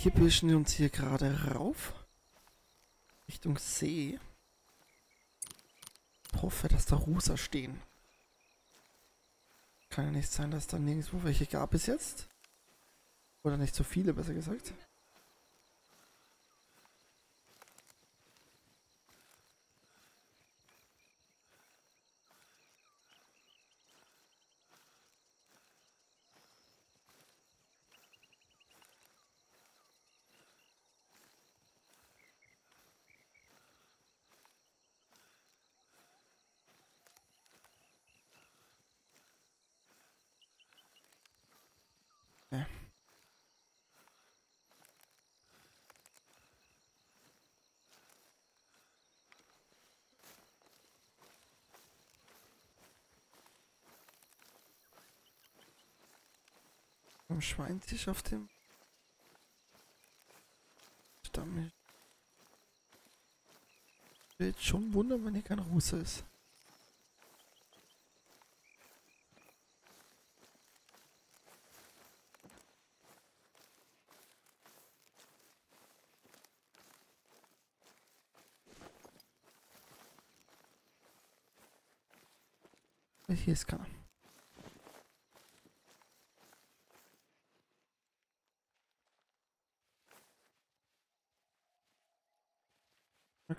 Hier pirschen wir uns hier gerade rauf. Richtung See. Ich hoffe, dass da Rusa stehen. Kann ja nicht sein, dass da nirgendwo welche gab es jetzt. Oder nicht so viele, besser gesagt. Ja. Am Schweintisch auf dem Stamm. Wird schon wundern, wenn hier kein Russe ist. Hier ist keiner.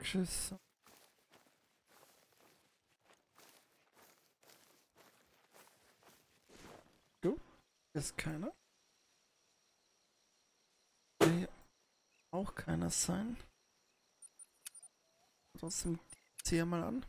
Tschüss. Du? Ist keiner. Will hier auch keiner sein. Trotzdem ziehe mal an.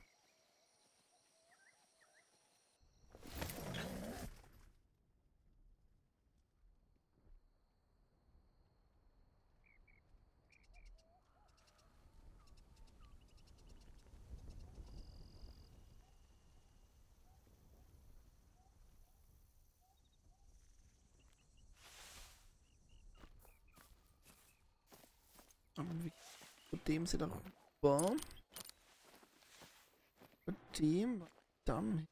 Mit dem sie da rüber. Mit dem Damm.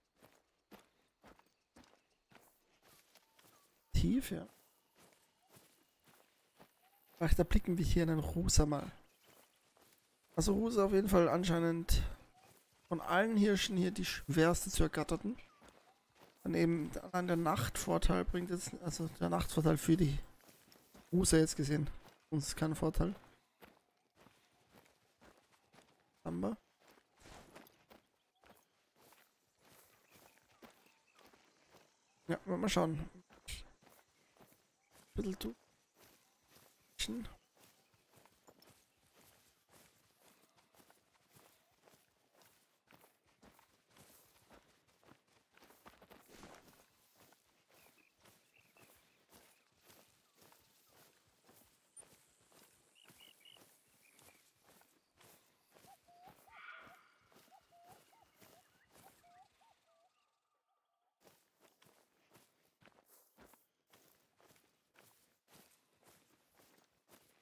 Tief, ja. Ach, da blicken wir hier in den Rusa mal. Also Rusa auf jeden Fall anscheinend von allen Hirschen hier die schwerste zu ergatterten. Dann eben an der Nachtvorteil bringt jetzt, also der Nachtvorteil für die Rusa jetzt gesehen. Uns ist kein Vorteil. Ja, mal schauen. Ein bisschen zu.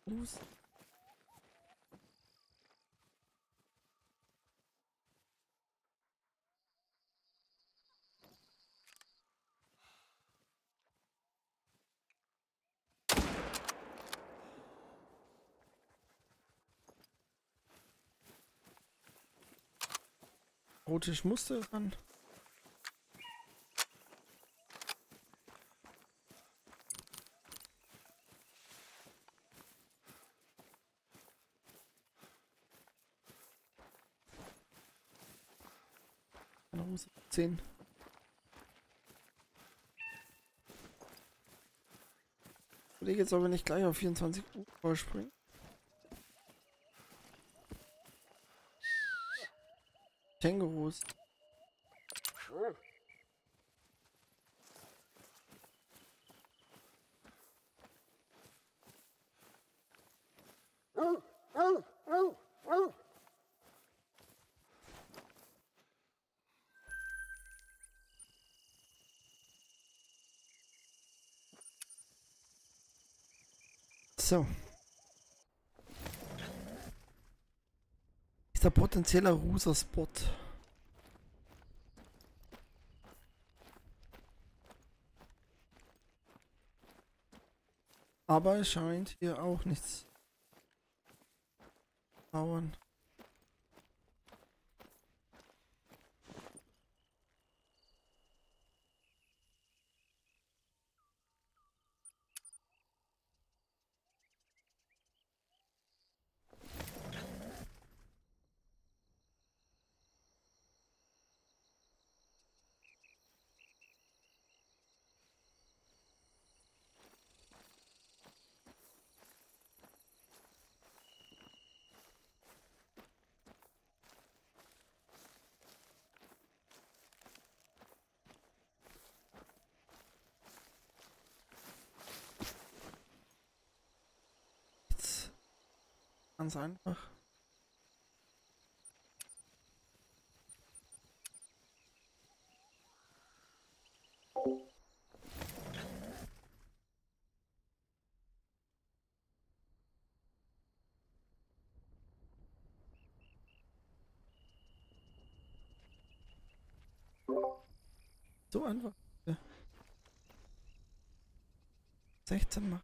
Los. Rotisch musste ran. Sehen. Ich will jetzt aber nicht gleich auf 24 Uhr vorspringen. Kängurus. So. Ist der potenzieller Rusa-Spot. Aber es scheint hier auch nichts zu dauern. Ganz einfach. So einfach. Ja. 16 Mal.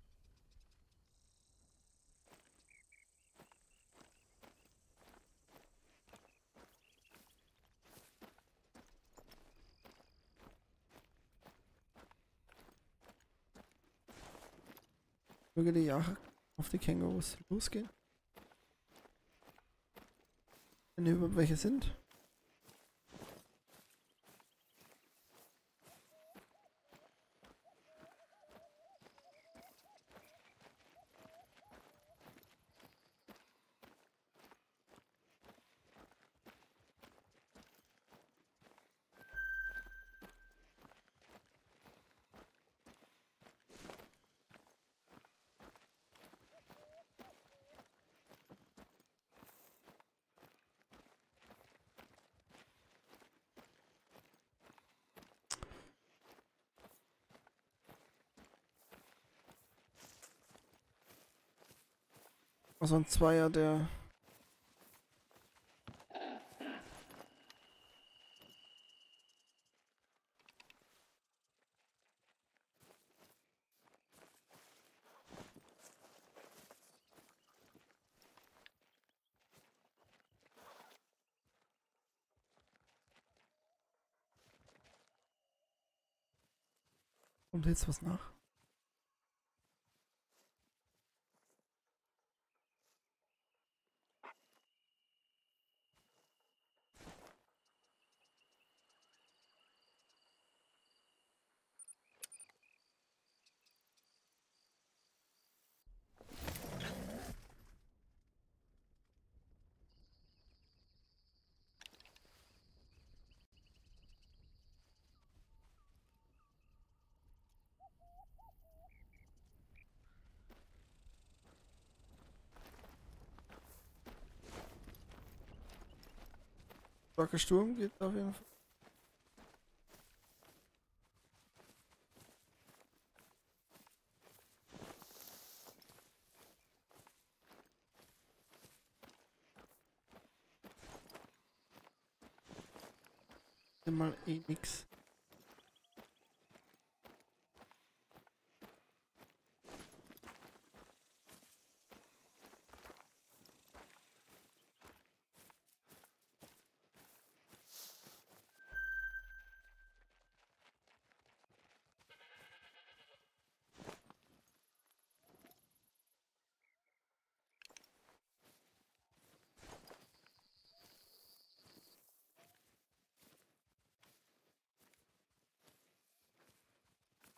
Möge die Jagd auf die Kängurus losgehen. Wenn hier überhaupt welche sind. Also ein Zweier, der... Kommt jetzt was nach? Starker Sturm geht auf jeden Fall. Mal eh nix.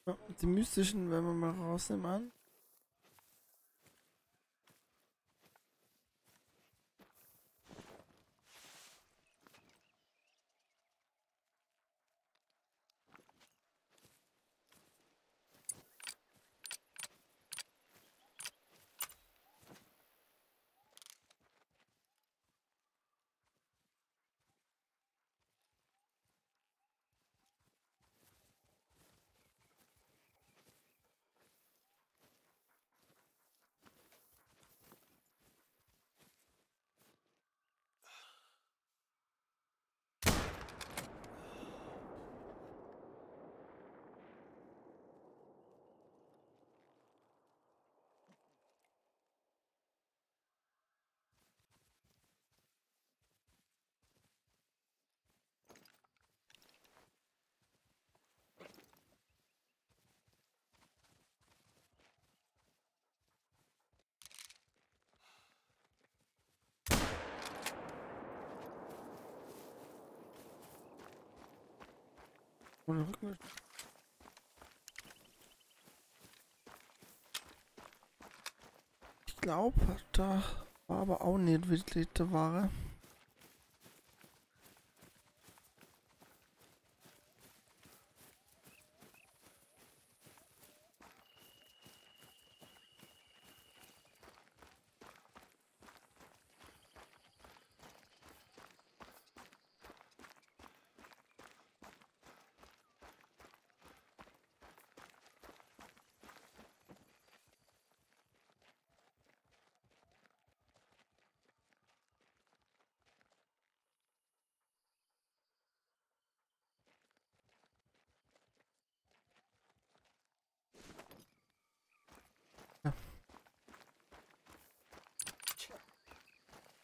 Ja, die mystischen werden wir mal rausnehmen an. Ich glaube, da war aber auch nicht wirklich die Ware.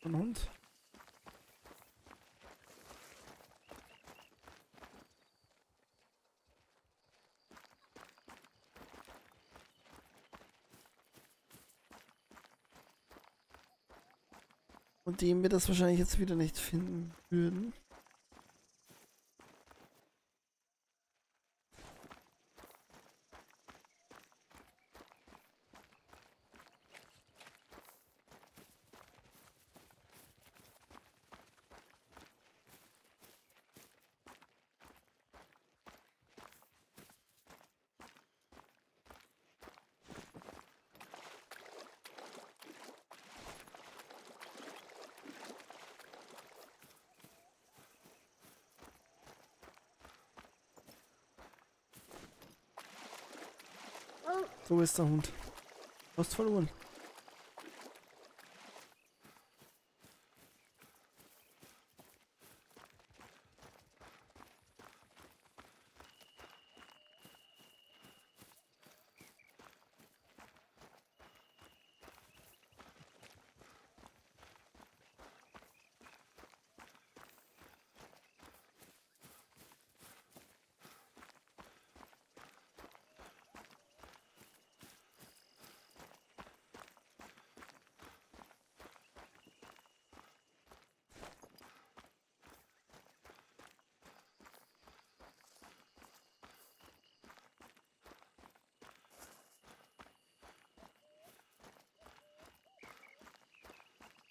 Ein Hund. Und dem wir das wahrscheinlich jetzt wieder nicht finden würden. So ist der Hund. Du hast verloren.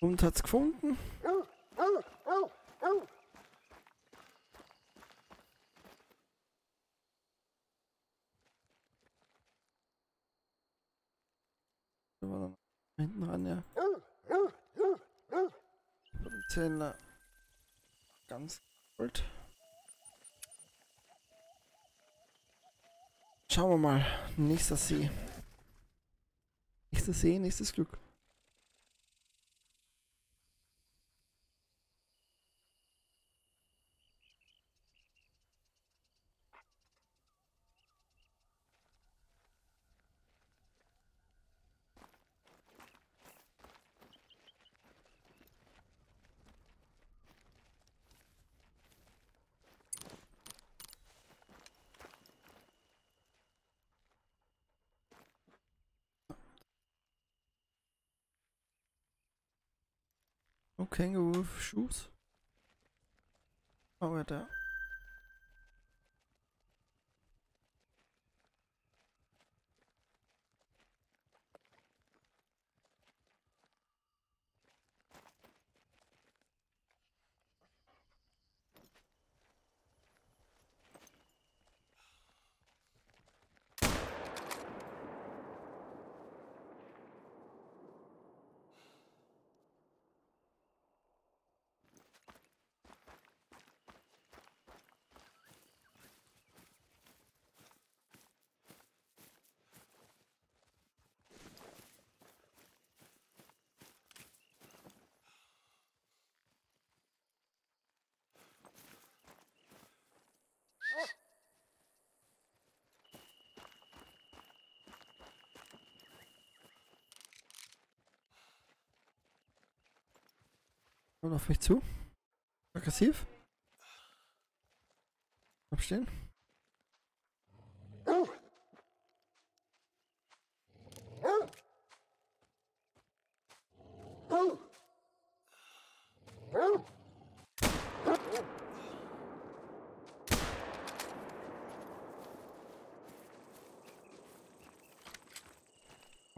Und hat's gefunden. Da war dann hinten ran, ja. Zähler. Ganz gut. Schauen wir mal. Nächster See. Nächster See, nächstes Glück. Oh, Kangaroo Shoes. Oh, ja, da. Komm auf mich zu. Aggressiv. Abstehen.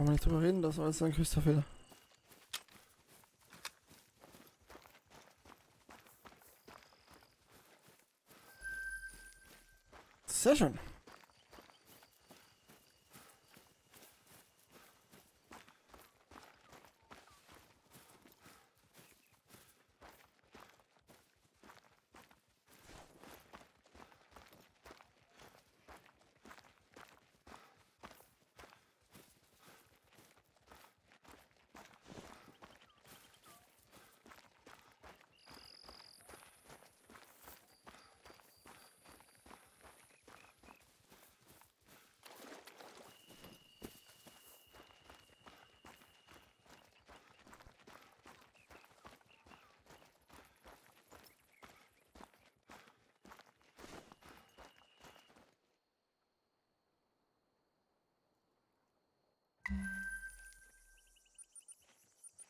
Wollen wir nicht drüber reden, das war alles ein größter Fehler. Sehr schön.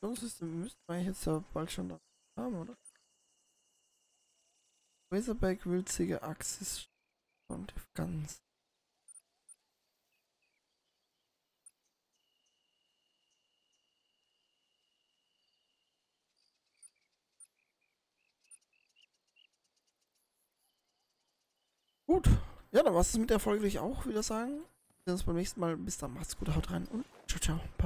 Sonst müssten wir jetzt aber bald schon da haben, oder? Razorback, wildzige Axis und ganz. Gut, ja, dann war es mit der Folge, will ich auch wieder sagen. Wir sehen uns beim nächsten Mal. Bis dann, macht's gut, haut rein und ciao, ciao.